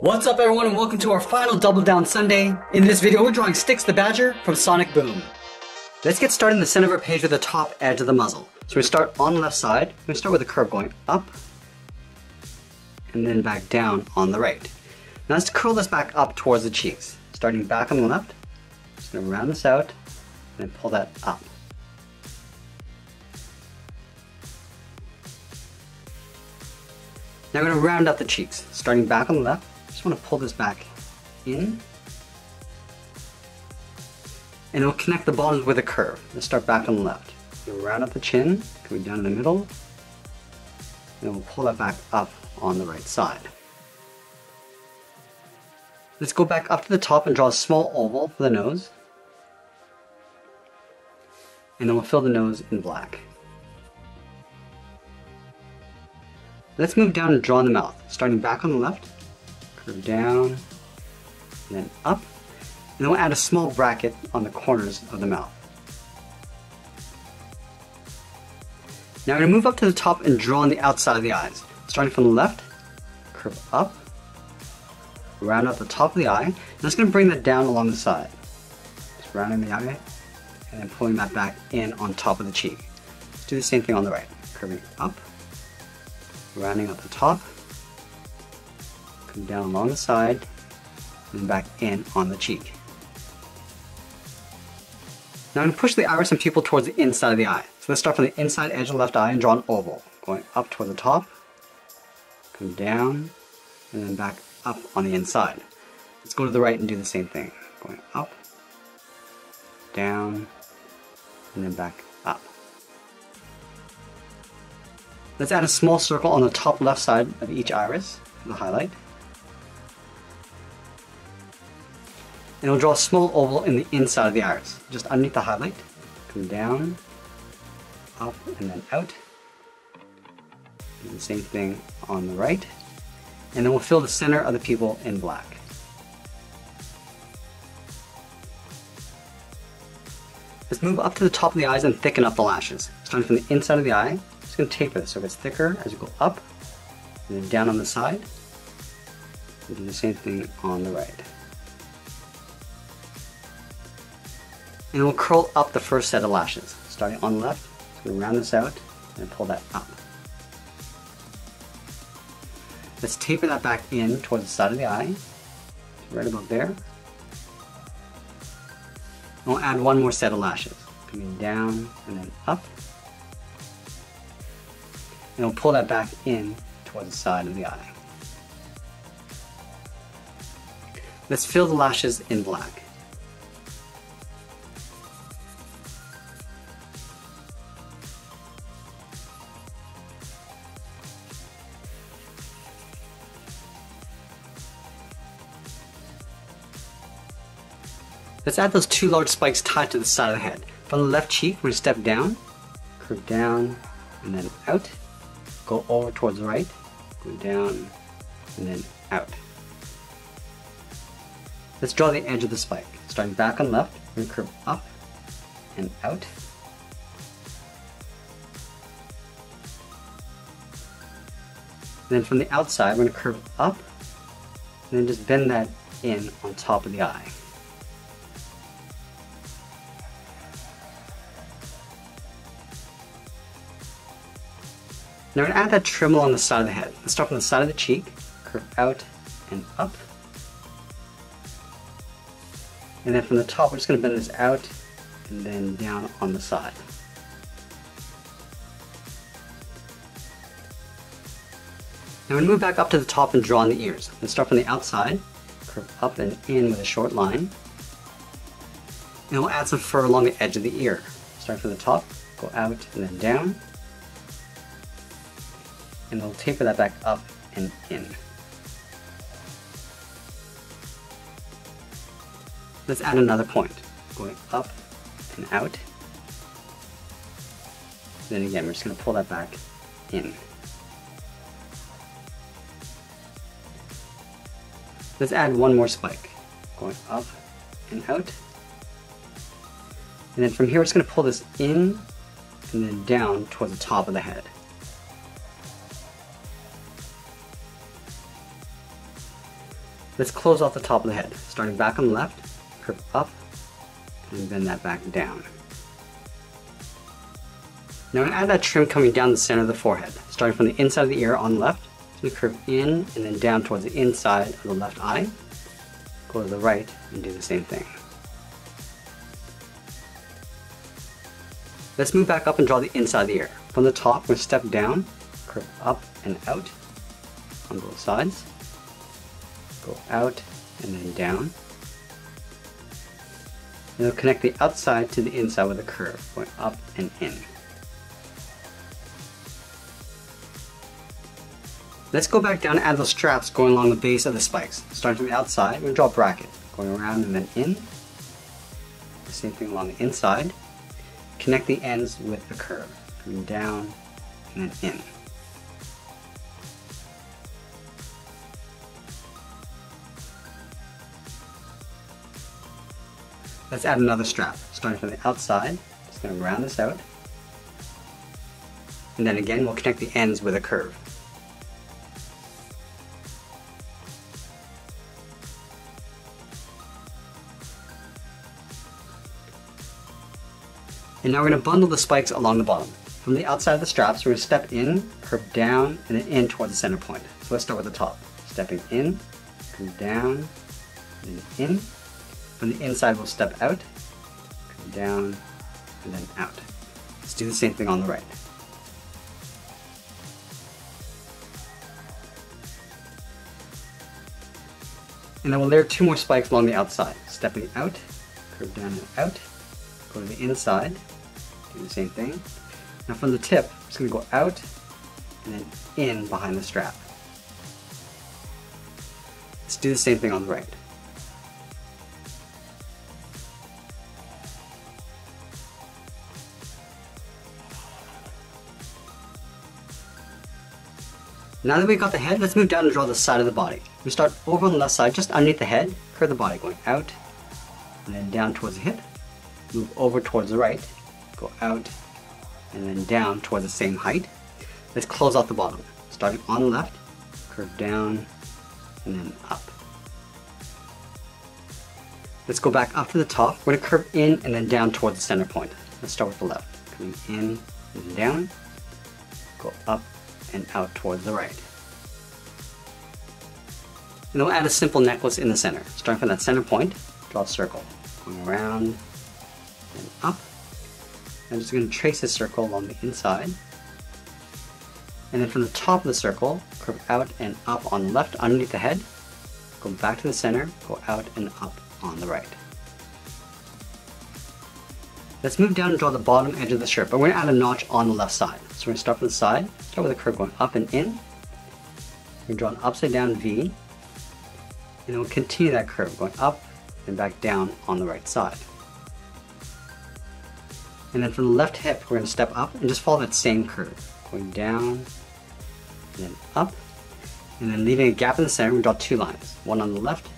What's up everyone and welcome to our final Double Down Sunday. In this video we're drawing Sticks the Badger from Sonic Boom. Let's get started in the center of our page with the top edge of the muzzle. So we start on the left side, we start with a curve going up and then back down on the right. Now let's curl this back up towards the cheeks. Starting back on the left, just going to round this out and then pull that up. Now we're going to round out the cheeks, starting back on the left. Just want to pull this back in, and it'll connect the bottoms with a curve. Let's start back on the left. We'll round out the chin, coming down in the middle, and we'll pull that back up on the right side. Let's go back up to the top and draw a small oval for the nose, and then we'll fill the nose in black. Let's move down and draw the mouth, starting back on the left, curve down, and then up, and then we'll add a small bracket on the corners of the mouth. Now we're going to move up to the top and draw on the outside of the eyes, starting from the left, curve up, round out the top of the eye, and that's going to bring that down along the side, just rounding the eye, and then pulling that back in on top of the cheek. Let's do the same thing on the right, curving up, rounding up the top, come down along the side, and back in on the cheek. Now I'm going to push the iris and pupil towards the inside of the eye. So let's start from the inside edge of the left eye and draw an oval, going up toward the top, come down, and then back up on the inside. Let's go to the right and do the same thing, going up, down, and then back up. Let's add a small circle on the top left side of each iris for the highlight. And we'll draw a small oval in the inside of the iris, just underneath the highlight. Come down, up, and then out. Do the same thing on the right. And then we'll fill the center of the pupil in black. Let's move up to the top of the eyes and thicken up the lashes, starting from the inside of the eye. Just going to taper this so it gets thicker as you go up and then down on the side. And do the same thing on the right. And we'll curl up the first set of lashes. Starting on the left, just going to round this out and pull that up. Let's taper that back in towards the side of the eye, right about there. And we'll add one more set of lashes, coming down and then up. And we'll pull that back in towards the side of the eye. Let's fill the lashes in black. Let's add those two large spikes tied to the side of the head. From the left cheek, we're going to step down, curve down, and then out. Go over towards the right, go down, and then out. Let's draw the edge of the spike. Starting back on left, we're going to curve up and out. Then from the outside, we're going to curve up, and then just bend that in on top of the eye. Now we're going to add that trim along the side of the head. Let's start from the side of the cheek, curve out and up. And then from the top, we're just going to bend this out and then down on the side. Now we're going to move back up to the top and draw in the ears. Let's start from the outside, curve up and in with a short line. And we'll add some fur along the edge of the ear. Start from the top, go out and then down. And we'll taper that back up and in. Let's add another point, going up and out. Then again, we're just going to pull that back in. Let's add one more spike, going up and out. And then from here, we're just going to pull this in and then down towards the top of the head. Let's close off the top of the head. Starting back on the left, curve up, and bend that back down. Now I'm going to add that trim coming down the center of the forehead, starting from the inside of the ear on the left. So we curve in and then down towards the inside of the left eye. Go to the right and do the same thing. Let's move back up and draw the inside of the ear. From the top, we're going to step down, curve up and out on both sides. Go out and then down. And we'll connect the outside to the inside with a curve, going up and in. Let's go back down and add those straps going along the base of the spikes. Starting from the outside, we're going to draw a bracket, going around and then in. The same thing along the inside. Connect the ends with the curve, coming down and then in. Let's add another strap. Starting from the outside, just going to round this out. And then again, we'll connect the ends with a curve. And now we're going to bundle the spikes along the bottom. From the outside of the straps, we're going to step in, curve down, and then in towards the center point. So let's start with the top. Stepping in, curve down, and then in. From the inside, we'll step out, curve down, and then out. Let's do the same thing on the right. And then we'll layer two more spikes along the outside. Stepping out, curve down, and out. Go to the inside. Do the same thing. Now from the tip, it's going to go out and then in behind the strap. Let's do the same thing on the right. Now that we've got the head, let's move down and draw the side of the body. We start over on the left side, just underneath the head, curve the body, going out and then down towards the hip. Move over towards the right, go out, and then down towards the same height. Let's close off the bottom. Starting on the left, curve down, and then up. Let's go back up to the top. We're going to curve in and then down towards the center point. Let's start with the left. Coming in and down, go up and out towards the right. And then we'll add a simple necklace in the center. Starting from that center point, draw a circle. Going around, and up. I'm just going to trace a circle along the inside. And then from the top of the circle, curve out and up on the left underneath the head. Go back to the center, go out and up on the right. Let's move down and draw the bottom edge of the shirt, but we're going to add a notch on the left side. So we're going to start from the side, start with a curve going up and in. We're going to draw an upside down V. And then we'll continue that curve going up and back down on the right side. And then from the left hip, we're going to step up and just follow that same curve. Going down, and then up, and then leaving a gap in the center, we draw two lines. One on the left,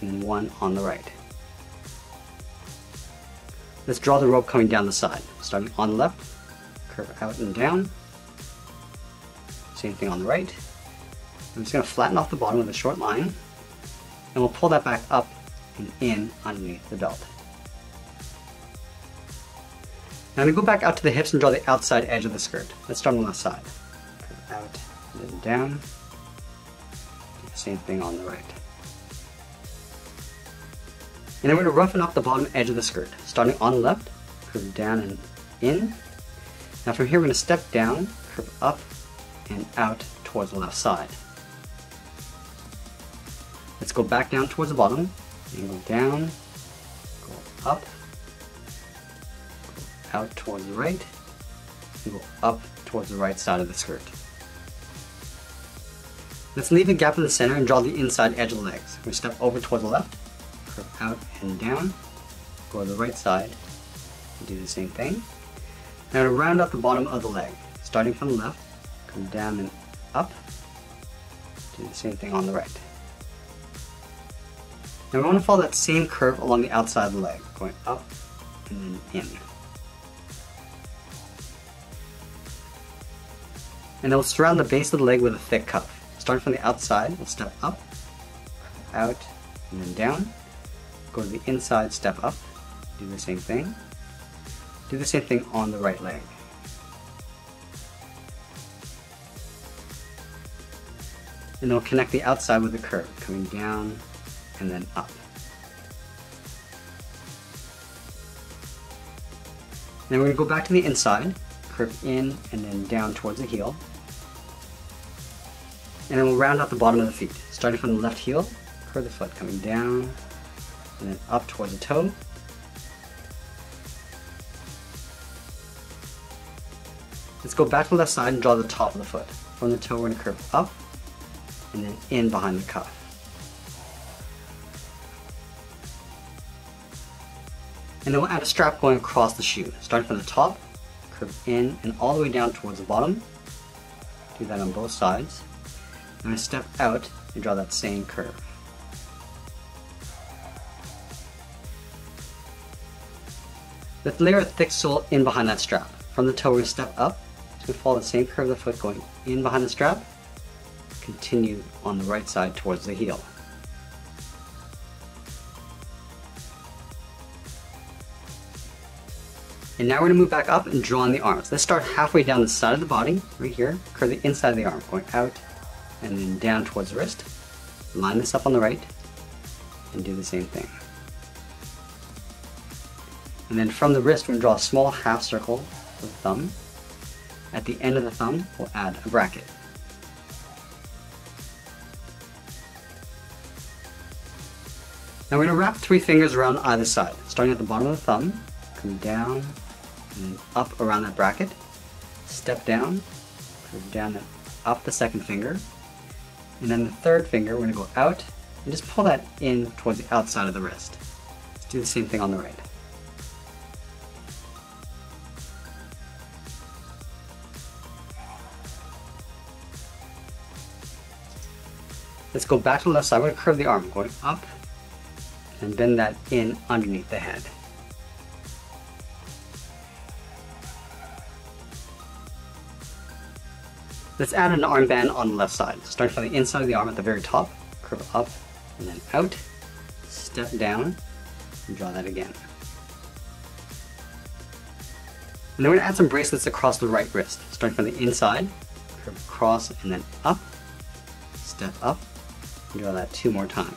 and then one on the right. Let's draw the rope coming down the side. Starting on the left, curve out and down. Same thing on the right. I'm just going to flatten off the bottom with a short line, and we'll pull that back up and in underneath the belt. Now I'm going to go back out to the hips and draw the outside edge of the skirt. Let's start on the left side. Curve out and then down. Do the same thing on the right. And then we're going to roughen up the bottom edge of the skirt. Starting on the left, curve down and in. Now from here we're going to step down, curve up and out towards the left side. Let's go back down towards the bottom, and go down, go up, out towards the right, and go up towards the right side of the skirt. Let's leave a gap in the center and draw the inside edge of the legs. We step over towards the left, curve out and down, go to the right side, and do the same thing. Now to round out the bottom of the leg, starting from the left, come down and up, do the same thing on the right. Now we want to follow that same curve along the outside of the leg, going up and then in. And then we'll surround the base of the leg with a thick cuff. Starting from the outside, we'll step up, out, and then down. Go to the inside, step up, do the same thing. Do the same thing on the right leg. And it'll connect the outside with the curve, coming down and then up. Then we're going to go back to the inside, curve in and then down towards the heel. And then we'll round out the bottom of the feet, starting from the left heel, curve the foot, coming down and then up towards the toe. Let's go back to the left side and draw the top of the foot. From the toe, we're going to curve up and then in behind the cuff. And then we'll add a strap going across the shoe, starting from the top, curve in and all the way down towards the bottom. Do that on both sides. And I step out and draw that same curve. Let's layer a thick sole in behind that strap. From the toe, we're going to step up, so we follow the same curve of the foot going in behind the strap, continue on the right side towards the heel. And now we're going to move back up and draw in the arms. Let's start halfway down the side of the body, right here, curve the inside of the arm, going out and then down towards the wrist. Line this up on the right and do the same thing. And then from the wrist, we're going to draw a small half circle with the thumb. At the end of the thumb, we'll add a bracket. Now we're going to wrap three fingers around either side, starting at the bottom of the thumb, come down and up around that bracket, step down, curve down and up the second finger, and then the third finger, we're going to go out and just pull that in towards the outside of the wrist. Let's do the same thing on the right. Let's go back to the left side. We're going to curve the arm, going up and bend that in underneath the head. Let's add an armband on the left side. Start from the inside of the arm at the very top, curve up and then out, step down and draw that again. And then we're going to add some bracelets across the right wrist. Starting from the inside, curve across and then up, step up and draw that two more times.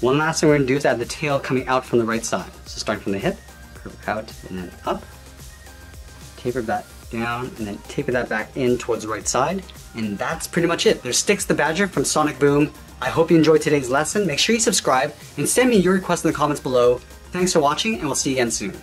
One last thing we're going to do is add the tail coming out from the right side. So starting from the hip, curve out and then up, taper that down and then taper that back in towards the right side. And that's pretty much it. There's Sticks the Badger from Sonic Boom. I hope you enjoyed today's lesson. Make sure you subscribe and send me your requests in the comments below. Thanks for watching and we'll see you again soon.